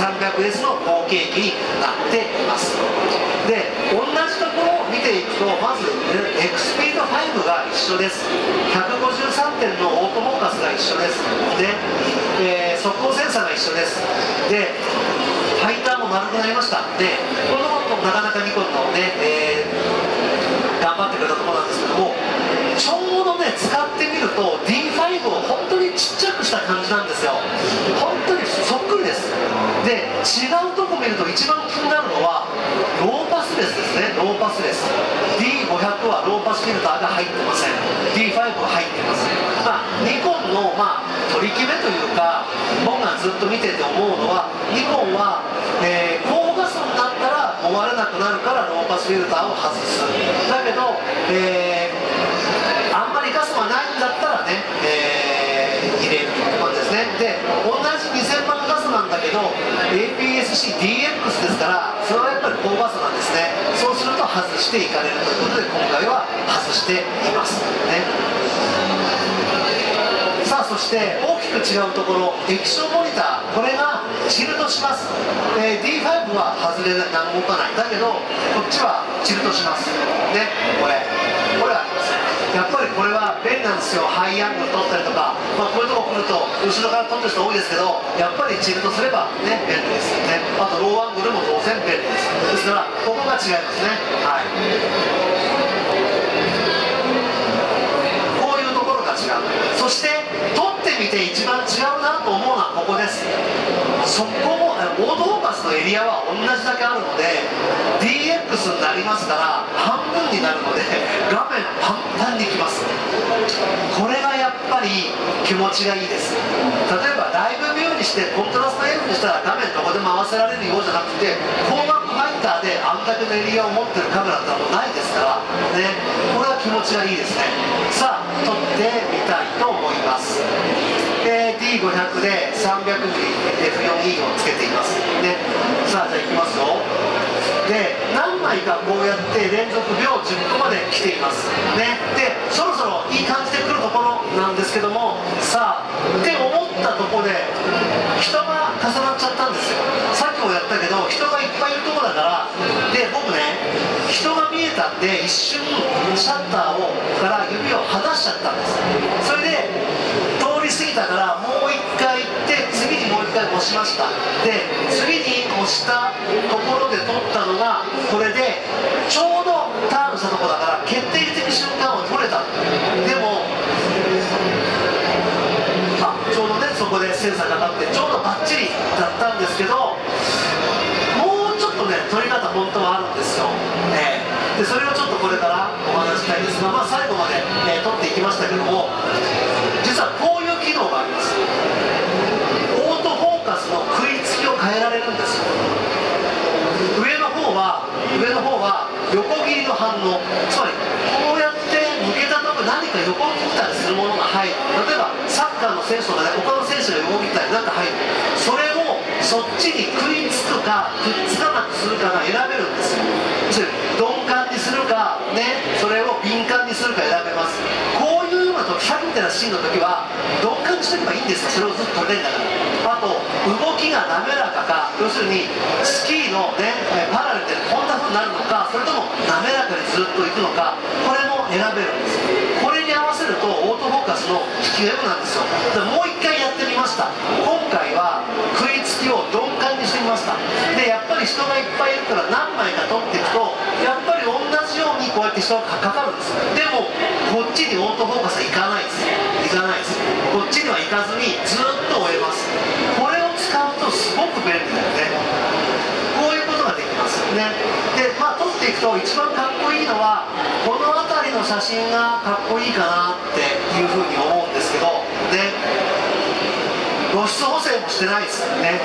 300S の後継機になっています。で、同じところを見ていくと、まず XP5 が一緒です。153点のオートフォーカスが一緒です。で、速光センサーが一緒です。で、ファインダーも丸くなりました。で、このなかなかニコンのね、頑張ってくれたところなんですけども、ちょうどね、使ってみると D5 を本当にちっちゃくした感じなんですよ。本当にそっくりです。で、違うとこ見ると一番気になるのはローパスレスですね。ローパスレス D500 はローパスフィルターが入ってません。 D5 が入ってます。ニコンの、取り決めというか、僕がずっと見てて思うのは、ニコンは、高画素になったら思われなくなるからローパスフィルターを外す。だけど、あんまりガスがないんだったらね、入れるという感じですね。で、同じ2000番ガスなんだけど APS-C DX ですから、それはやっぱり高画素なんですね。そうすると外していかれるということで、今回は外していますね。さあ、そして大きく違うところ、液晶モニター、これがチルトします。D5 は外れない、動かない。だけどこっちはチルトしますね。これはやっぱりこれは便利なんですよ。ハイアングル取ったりとか、こういうとこ来ると後ろから撮ってる人多いですけど、やっぱりチルトすればね、便利ですよね。あとローアングルも当然便利です。ですからここが違いますね。はい、こういうところが違う。そして撮ってみて一番違うなと思うのはここです。そこもオートフォーカスのエリアは同じだけあるので DX になりますから半分になるので画面パンパンにきます。これがやっぱり気持ちがいいです。例えばライブビューにしてコントラスト F にしたら画面どこでも合わせられるようじゃなくて、光学ファインダーであんだけのエリアを持ってるカメラってもうないですからね。これは気持ちがいいですね。さあ、撮ってみたいと思います。D500 で 300mmF4E をつけていますね。さあ、じゃあいきますよ。で、何枚かこうやって連続秒10個まで来ていますね。で、そろそろいい感じで来るところなんですけども、さあって思ったところで人が重なっちゃったんですよ。さっきもやったけど人がいっぱいいるところだから。で、僕ね、人が見えたんで一瞬シャッターから指を離しちゃったんです。それで通り過ぎたからもう一回行って次にもう一回押しました。で、次に押したところで撮ったのがこれで、ちょうどターンしたところだから決定的瞬間を撮れた。でもちょうどね、そこでセンサーがかかってちょうどバッチリだったんですけど、撮り方本当はあるんですよ。で、それをちょっとこれからお話したいんですが、最後まで、撮っていきましたけども、実はこういう機能があります。オートフォーカスの食いつきを変えられるんですよ。上の方は横切りの反応、つまりこうやって向けたとこ何か横切ったりするものが入る。例えばサッカーの選手とかね、他の選手が横切ったりなんか入る。それをそっちに食いつくかくっつかなくするかが選べるんですよ。鈍感にするかね、それを敏感にするか選べます。こういうような時、さっきみたいなシーンの時は鈍感にしとけばいいんですよ。それをずっと取れるんだから。あと動きが滑らかか、要するにスキーのね、パラレルでこんな風になるのか、それとも滑らかにずっといくのか、これも選べるんです。これに合わせるとオートフォーカスの引きが良くなるんですよ。だからもう一回やってみました。今回は食いつきを鈍感にしてみました。で、やっぱり人がいっぱいいるから何枚か取っていくと、やっぱり同じようにこうやって人がかかるんです。でもこっちにオートフォーカスはいかないです。こっちには行かずにずっと追えます。これを使うとすごく便利だよね。こういうことができますね。で、撮っていくと一番かっこいいのはこの辺りの写真がかっこいいかなっていうふうに思うんですけどね。露出補正もしてないですね。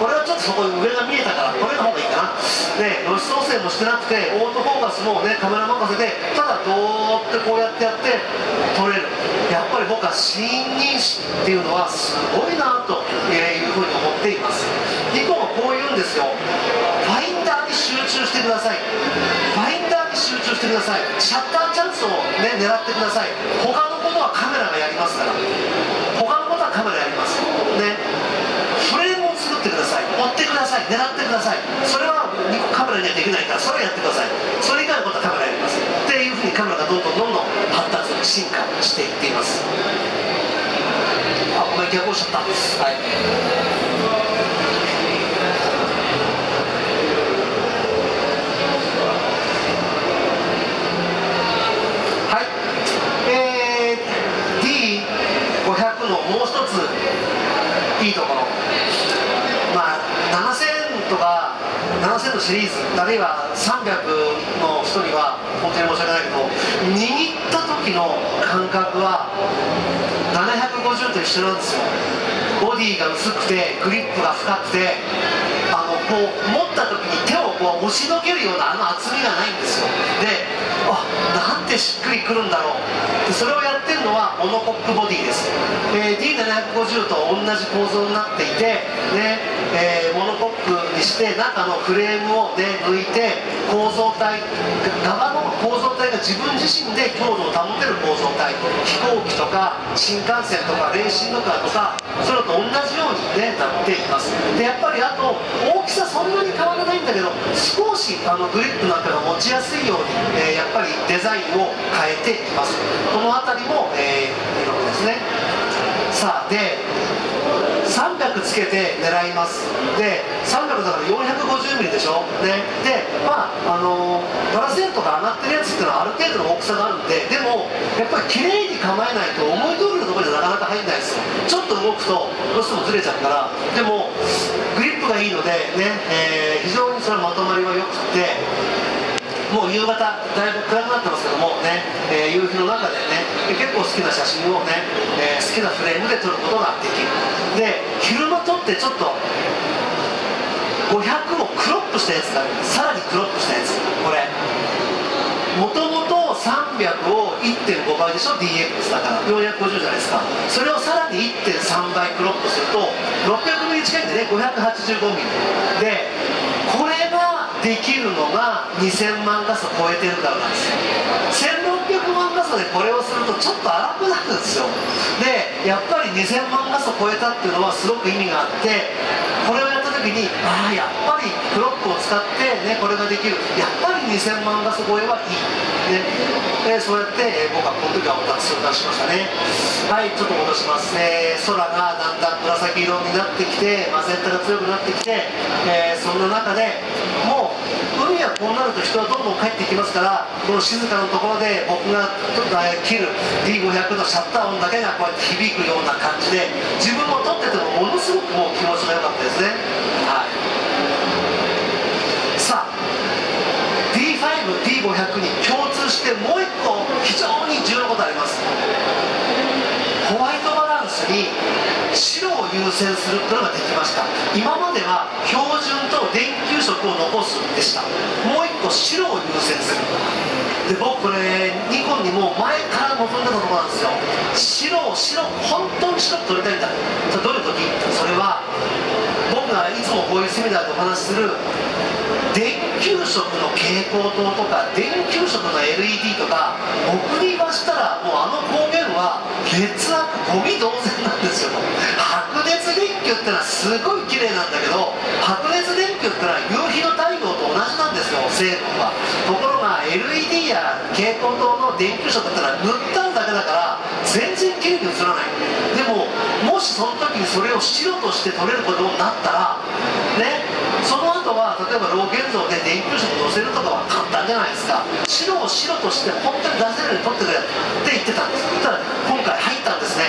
これはちょっとそこ上が見えたからこれの方がいいかな。で、露出補正もしてなくてオートフォーカスもね、カメラ任せでただどうってこうやってやって撮れる。やっぱり僕は視認識っていうのはすごいなというふうに思っています。ニコンはこう言うんですよ。ファインダーに集中してください。ファインダーに集中してください。シャッターチャンスを、ね、狙ってください。他のことはカメラがやりますから。他のことはカメラやりますね。フレームを作ってください。持ってください、狙ってください、それはカメラにはできないから、それをやってください、それ以外のことはカメラやりますっていうふうに、カメラがどんどんどんどん発達、進化していっています。あ、お前逆をしちゃった。はい、もう一ついいところ、まあ、7000とか7000のシリーズ、あるいは300の人には本当に申し訳ないけど、握った時の感覚は750と一緒なんですよ。ボディが薄くてグリップが深くて、こう持った時に手をこう押しのけるような厚みがないんですよ。で、あ、なんてしっくりくるんだろう。でそれをやってるのはモノコックボディです。D750 と同じ構造になっていて、ね、モノコックにして中のフレームを、ね、抜いて構造体、側の構造体が自分自身で強度を保てる構造体、飛行機とか新幹線とかレーシングカーとかそれと同じように、ね、なっています。でやっぱりあと大きさそんなに変わらないんだけど、少しグリップなんかが持ちやすいように、やっぱりデザインを変えています。この辺りも、いろいろですね。さあで300つけて狙います。で300だから450ミリでしょ、ね、でまあガラスヘッドが上がってるやつっていうのはある程度の大きさがあるんで、でもやっぱり綺麗に構えないと思い通りのところにはなかなか入んないですよ。ちょっと動くとどうしてもずれちゃうから。でもグリップがいいのでね、非常にそのまとまりは良くて、もう夕方だいぶ暗くなってますけどもね、夕日の中でね結構好きな写真をね、好きなフレームで撮ることができる。で昼間撮ってちょっと500をクロップしたやつがある。さらにクロップしたやつ、これもともと300を 1.5 倍でしょ DX だから450じゃないですか。それをさらに 1.3 倍クロップすると600ミリ近いんでね、585ミリで、これができるのが2000万画素超えてるからなんですよ。1600万画素でこれをするとちょっと荒くなるんですよ。でやっぱり2000万画素超えたっていうのはすごく意味があって、これをやった時にああやっぱりクロップを使ってねこれができる、やっぱり2000万画素超えはいい、ね、そうやって、僕はこの時はお達成を出しましたね。はい、ちょっと戻します、空がだんだん紫色になってきてマゼンタが強くなってきて、そんな中でもう海はこうなると人はどんどん帰ってきますから、この静かなところで僕が切る D500 のシャッター音だけがこうやって響くような感じで、自分も撮っててもものすごくもう気持ちが良かったですね。はい、さあ D5、D500 に共通してもう一個非常に重要なことあります。ホワイトバランスに白を優先するというのができました。今までは標準と電球色を残すでした。もう一個白を優先する。で僕これニコンにもう前から望んでたところなんですよ。白を白、本当に白く撮りたいんだ。どういう時？それは僕がいつもこういうセミナーでお話しする電球色の蛍光灯とか電球色の LED とか、僕に言わしたらもう光源は劣悪ゴミ同然なんですよ。白熱電球ってのはすごい綺麗なんだけど、白熱電球ってのは夕日の太陽と同じなんですよ、成分は。ところが LED や蛍光灯の電球色ってのは塗っただけだから全然綺麗に映らない。でももしその時にそれを白として撮れることになったらね、その後は例えば老現像で電球色を載せるとかは簡単じゃないですか。白を白として本当に出せるように撮ってくれって言ってたんです。ただ今回入ったんですね。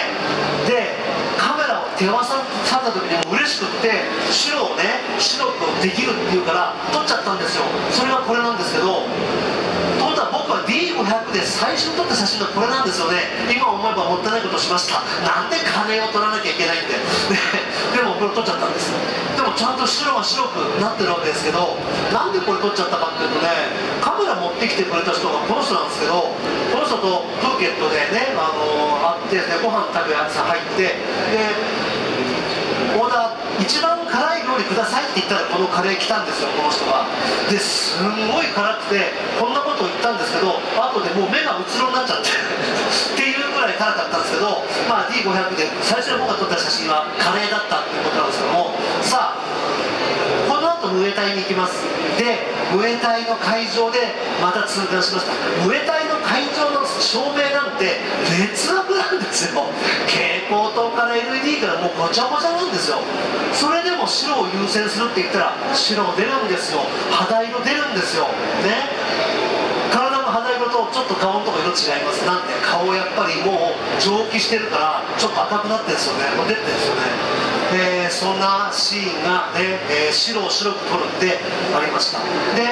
でカメラを手渡された時にもう嬉しくって白をね白くできるっていうから撮っちゃったんですよ。それがこれなんですけど、ということは僕は D500 で最初に撮った写真がこれなんですよね。今思えばもったいないことをしました。なんで金を取らなきゃいけないんで、でもこれ撮っちゃったんです。でもちゃんと白が白くなってるわけですけど、なんでこれ撮っちゃったかっていうとね、カメラ持ってきてくれた人がこの人なんですけど、この人とプーケットでね、会って、ね、ご飯食べ朝入ってでオーダー一番辛い料理くださいって言ったらこのカレー来たんですよ、この人が。ですんごい辛くてこんなことを言ったんですけど、後でもう目がうつろになっちゃってっていうぐらい辛かったんですけど、まあ、D500 で最初の僕が撮った写真はカレーだったっていうことなんですけども、さあムエタイに行きます。で、ムエタイの会場でまた痛感しました。ムエタイの会場の照明なんて劣悪なんですよ。蛍光灯から LED からもうごちゃごちゃなんですよ。それでも白を優先するって言ったら白出るんですよ。肌色出るんですよね。体の肌色とちょっと顔のとこ色違います。なんで顔やっぱりもう蒸気してるからちょっと赤くなってるんですよね。もう出てるんですよね。そんなシーンが、ね、白を白く撮るってありました。で、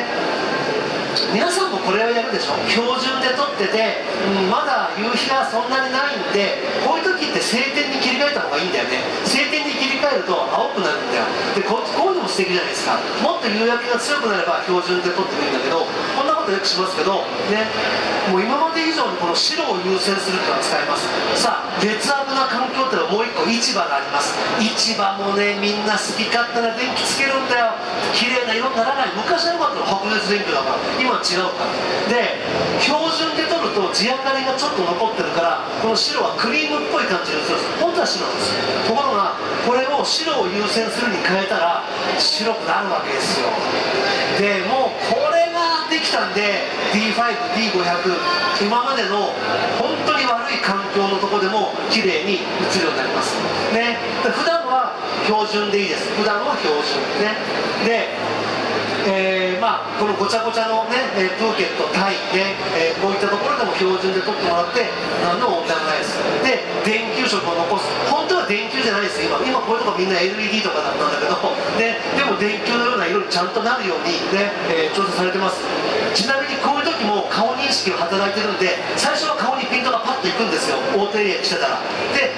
皆さんもこれをやるでしょ。標準で撮ってて、まだ夕日がそんなにないんで、こういう時って晴天に切り替えた方がいいんだよね。晴天に切り替えると青くなるんだよ。で、こういうのも素敵じゃないですか。もっと夕焼けが強くなれば標準で撮ってもいいんだけど、こんなことよくしますけどね、もう今まで以上にこの白を優先するってのは使えます。さあ、劣悪な環境ってのはもう1個市場があります。市場もね、みんな好き勝手な電気つけるんだよ。綺麗な色にならない。昔は良かったの白熱電球だから、今は違うから。で、標準で撮ると地明かりがちょっと残ってるからこの白はクリームっぽい感じに映るんです。本当は白なんです。ところがこれを白を優先するに変えたら白くなるわけですよ。でもうこれができたんで D5、D500 今までの本当に悪い環境のとこでも綺麗に映るようになりますね。普段は標準でいいです。普段は標準ね。で、このごちゃごちゃのね、プーケット、タイね、こういったところでも標準で撮ってもらって何の問題もないです。で、電球色を残す。本当は電球じゃないです。今こういうとこみんな LED とかなんだけど、ね、でも電球のような色にちゃんとなるようにね、調整されてます。ちなみにこういう時も顔認識が働いてるんで、最初は顔にピントがパッといくんですよ。オートエリアにしてたら。で、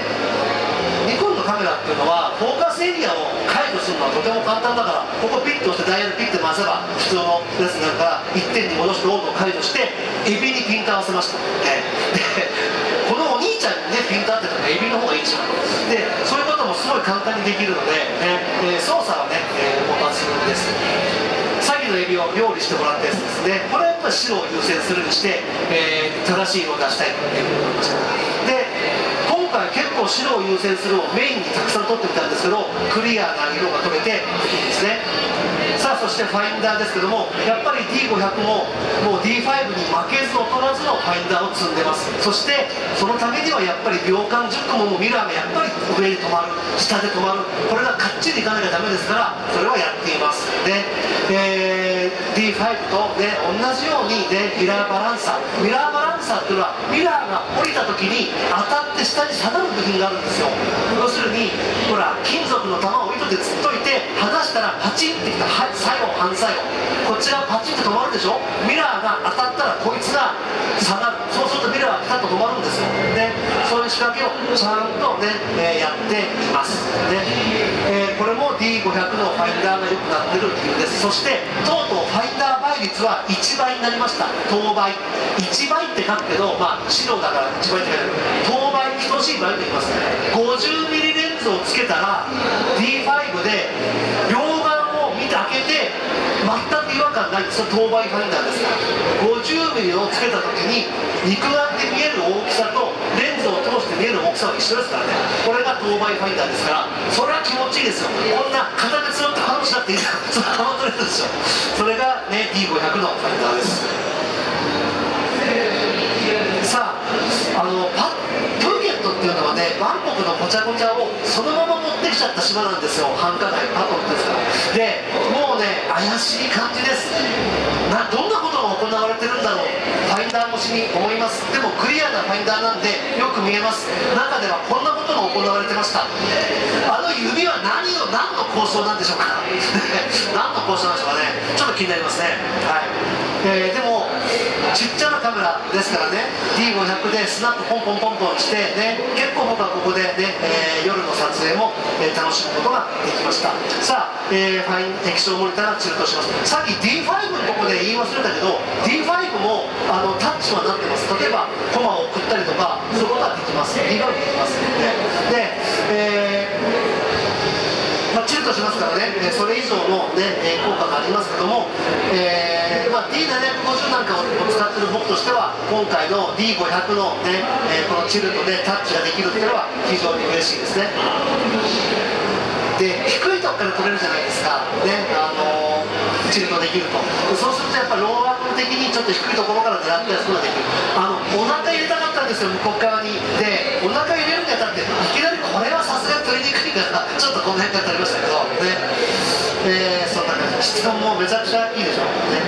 ニコンのカメラっていうのはフォーカスエリアを解除するのはとても簡単だから、ここピッと押してダイヤルピッと回せば普通のやつなんか1点に戻してオートを解除してエビにピント合わせました、ね、で、このお兄ちゃんにねピント合ってたらエビの方がいいじゃん。で、そういうこともすごい簡単にできるので、操作はね、抜群です。さっきのエビを料理してもらったやつですね。これはやっぱり白を優先するにして、正しい色を出したいというふうに思いました。で、今回結構白を優先するをメインにたくさん撮ってみたんですけど、クリアな色が撮れていいですね。さあ、そしてファインダーですけども、やっぱり D500 ももう D5 に負けず劣らずのファインダーを積んでます。そしてそのためにはやっぱり秒間10個もミラーがやっぱり上に止まる、下で止まる、これがかっちりいかなきゃダメですから、それはやっていますね。D5 と、ね、同じように、ね、ミラーバランサーっていうのはミラーが降りた時に当たって下に下がる部品があるんですよ。要するにほら、金属の玉を糸でつっといて離したらパチンってきた作用、反作用、こちらパチンと止まるでしょ。ミラーが当たったらこいつが下がる。そうするとミラーがピタッと止まるんですよね。そういう仕掛けをちゃんとね、やっていますね。これも D500 のファインダーが良くなってる理由です。そしてとうとうファインダー倍率は1倍になりました。等倍、1倍って書くけど、白だから1倍って書いてある。等倍に等しい倍と言います。 50mm レンズをつけたら D5 で両眼を見て開けて全く違和感ない。その等倍ファインダーですから、 50mm をつけた時に肉眼で見える大きさとレンズを通して見える大きさは一緒ですからね。これが等倍ファインダーですから、それは気持ちいいですよ。こんな片手ずっとハンドしなくていいじゃん。それはハンドレンズですよ。それがね、 D500 のファインダーです。さあ、プーケットっていうのはね、バンコクのごちゃごちゃをそのまま持ってきちゃった島なんですよ。繁華街パトンですから。で、もうね、怪しい感じです。どんなことが行われてるんだろう、ファインダー越しに思います。でもクリアなファインダーなんでよく見えます。中ではこんなことが行われてました。あの指は何の構想なんでしょうか。何の構想なんでしょうかね。ちょっと気になりますね。はい。でもちっちゃなカメラですからね、 D500 でスナップポンポンポンポンしてね、結構僕はここでね、夜の撮影も楽しむことができました。さあ、液晶モニターがチルトします。さっき D5 のとこで言い忘れたけど、 D5 もタッチはなってます。例えばコマを送ったりとか、そういうことができます。 D5 できますね。で、チルトしますからね、それ以上の、ね、効果がありますけども、D750 なんかを使ってる僕としては、今回の D500 の、ね、このチルトでタッチができるっていうのは非常に嬉しいですね。で、低いとこから撮れるじゃないですか、ね、チルトできると。そうするとやっぱローアーム的にちょっと低いところから狙ったりすることができる。お腹入れたかったんですよ、向こう側に。でお腹入れるにあたっていきなりこれはさすがに取りにくいからちょっとこの辺から取りましたけどね。そんな感じ。質感もめちゃくちゃいいでしょ、ね、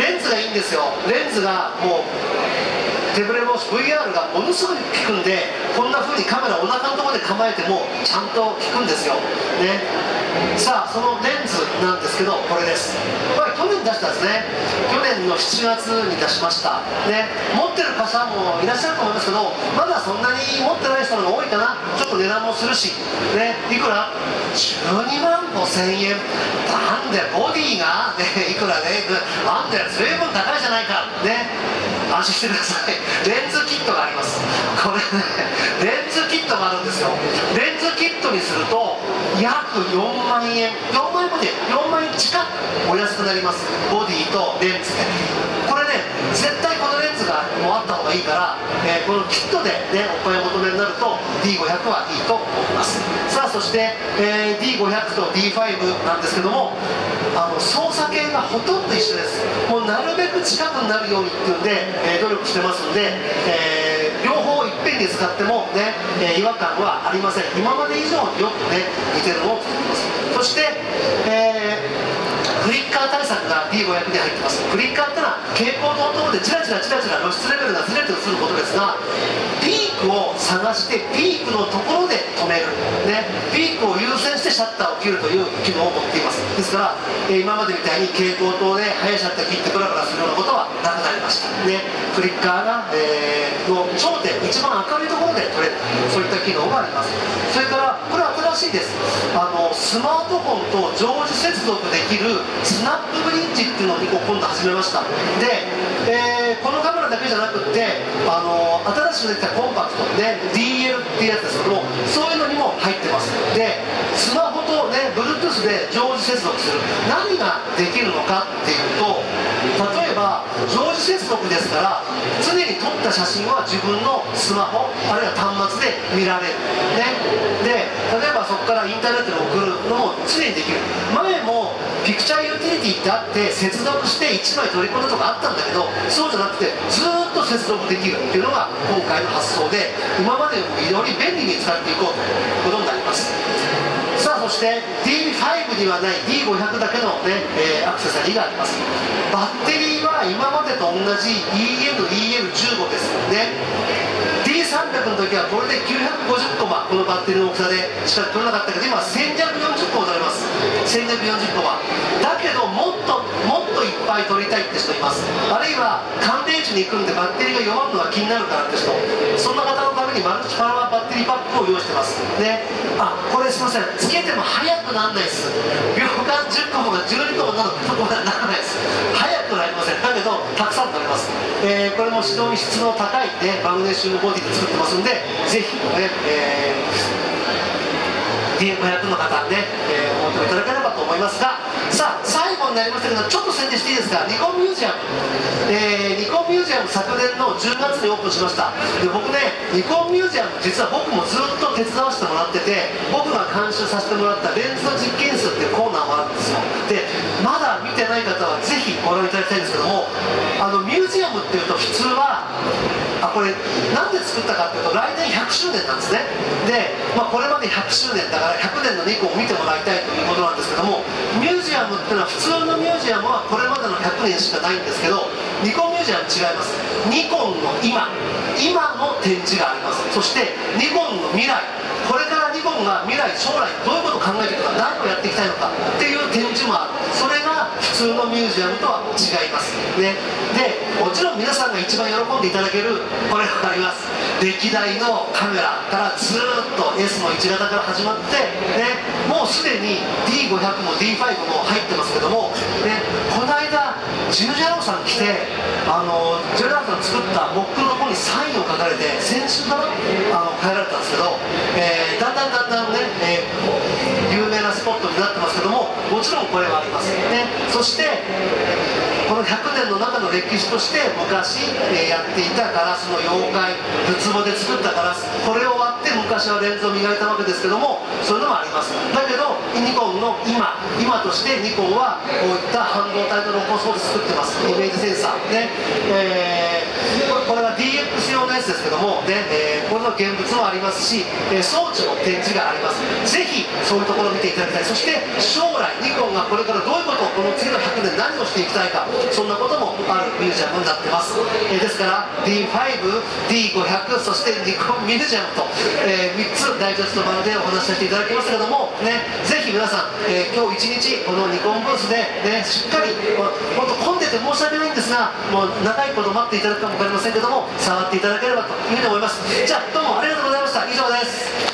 レンズがいいんですよ。レンズがもう手ブレも VR がものすごい効くんで、こんな風にカメラお腹のところで構えてもちゃんと効くんですよ、ね。さあそのレンズなんですけど、これです。これ去年出したんですね。去年の7月に出しました、ね。持ってる方もいらっしゃると思いますけど、まだそんなに持ってない人の方が多いかな。ちょっと値段もするし、ね、いくら12万5千円なんで、ボディが、ね、いくらね、なんで随分高いじゃないかね。安心してください。レンズキットがあります。これね、レンズキットがあるんですよ。レンズキットにすると約4万円、4万円まで4万円近くお安くなります。ボディとレンズで。これね、絶対このレンズがもうあった方がいいから、このキットで、ね、お買い求めになると D500 はいいと思います。さあそして、D500 と D5 なんですけども、操作系がほとんど一緒です。もうなるべく近くになるようにっていうんで、努力してますんで、両方いっぺんに使っても、ね、違和感はありません。今まで以上によく、ね、似てるのを作ってます。そして、フリッカー対策が D500 に入ってます。フリッカーってのは蛍光灯等でチラチラチラチラ露出レベルがずれて映ることですが、ピークを探してピークのところで止める、ね、ピークを優先してシャッターを切るという機能を持っています。ですから、今までみたいに蛍光灯で速いシャッター切ってブラブラするようなことはなくなりました、ね。フリッカーが、の頂点、一番明るいところで撮れる、そういった機能があります。それからこれは新しいです。スマートフォンと常時接続できるスナップブリッジっていうのを今度始めました。で、このカメラだけじゃなくって新しく出てきたコンパクトで DL っていうやつですけども、そういうのにも入ってます。でスマホとね Bluetooth で常時接続する、何ができるのかっていうと、例えば常時接続ですから常に撮った写真は自分のスマホあるいは端末で見られる、ね。で例えばそこからインターネットに送るのも常にできる。前もピクチャーユーティリティってあって接続して1枚取り込むとかあったんだけど、そうじゃなくてずーっと接続できるっていうのが今回の発想で、今までより便利に使っていこうということになります。さあそして D5 にはない D500 だけの、ね、アクセサリーがあります。バッテリーは今までと同じ EN-EL15 ですよね。D300 の時はこれで950コマ、このバッテリーの大きさでしか取れなかったけど、今1240コマ取れます。1240コマだけど、もっといっぱい取りたいって人います。あるいは乾電池に行くんでバッテリーが弱るのが気になるからって人、そんな方のためにマルチパワーバッテリーパックを用意してますね。これすいません、つけても速くなんないです。秒間10コマが12コマなどならないです。速くなりません。だけどたくさん取れます。これも非常に質の高い、ね、マグネシウムボディ作ってますんで、ぜひ、D500 の方ね、お求めいただければと思いますが、さあ最後になりましたけど、ちょっと宣伝していいですか。ニコンミュージアム、ニコンミュージアム昨年の10月にオープンしました。で僕ね、ニコンミュージアム実は僕もずっと手伝わせてもらってて、僕が監修させてもらったレンズの実験室っていうコーナーもあるんですよ。でまだ見てない方はぜひご覧いただきたいんですけども、ミュージアムっていうと普通はこれなんで作ったかっていうと、来年100周年なんですね。で、これまで100周年だから100年の2個を見てもらいたいということなんですけども、ミュージアムっていうのは普通のミュージアムはこれまでの100年しかないんですけど、ニコンミュージアム違います。ニコンの今の展示があります。そしてニコンの未来、これからニコンが未来将来どういうことを考えていくのか、何をやっていきたいのかっていう展示もある。それが普通のミュージアムとは違いますね。でもちろん皆さんが一番喜んでいただけるこれがあります。歴代のカメラからずーっと S の1型から始まって、ね、もうすでに D500 も D5 も入ってますけども、ね、この間ジルジャロさん来て、ジルジャロさん作ったモックの子にサインを書かれて、先週から変えられたんですけど、だんだんね、有名なスポットになってますけども、もちろんこれはありますね。そしてこの100年の中の歴史として、昔やっていたガラスの妖怪、仏壺で作ったガラス、これを割ってで昔はレンズを磨いたわけですけども、そういうのもあります。だけどニコンの今としてニコンはこういった半導体の露光装置作ってます。イメージセンサーね、これは DX 用のやつですけども、ね、これの現物もありますし、装置の展示があります。ぜひそういうところを見ていただきたい。そして将来ニコンがこれからどういうことをこの次の100年何をしていきたいか、そんなこともあるミュージアムになってます。ですから D5、D500 そしてニコンミュージアムと、3つダイジェスト版でお話しさせていただきましたけども、ね、ぜひ皆さん、今日1日このニコンブースで、ね、しっかり本当混んでて申し訳ないんですが、もう長いこと待っていただくかも分かりませんけども、触っていただければというふうに思います。じゃあどうもありがとうございました。以上です。